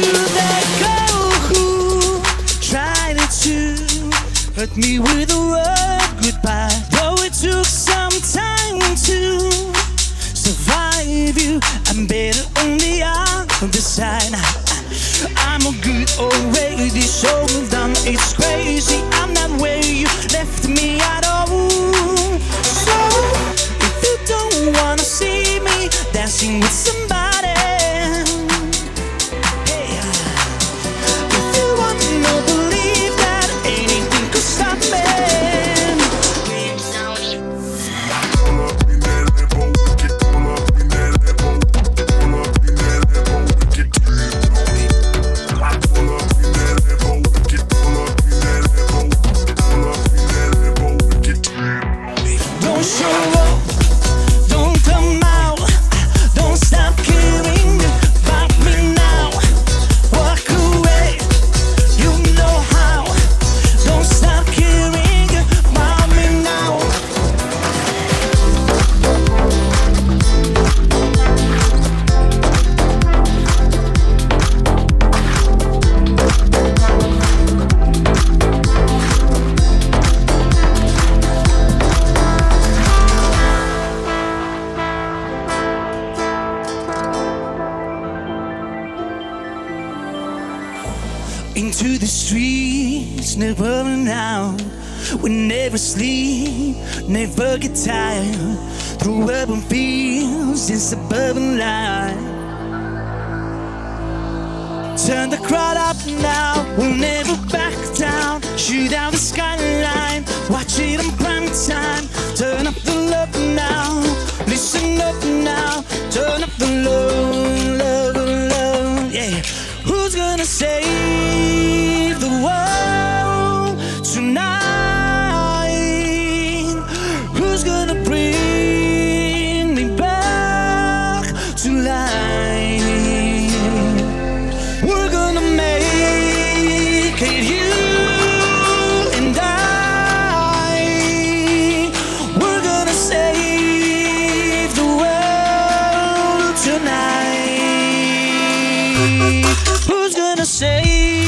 that go, trying to hurt me with a word goodbye. Though it took some time to survive you, I'm better on the other side. I'm good already, so done, it's crazy. I'm not where you left me at all. So if you don't wanna see me dancing with somebody, hey, if you want to believe that anything could stop me. Don't show up, don't come out, don't stop caring. Into the streets, never running out. We never sleep, never get tired. Through urban fields and suburban life. Turn the crowd up now, we'll never back down. Shoot out the skyline, watch it on prime time. Turn up the love now, listen up now. Turn up the love, love, love, yeah. Who's gonna save the world tonight? Who's gonna bring me back to life? We're gonna make it, you and I. We're gonna save the world tonight. Who's gonna say?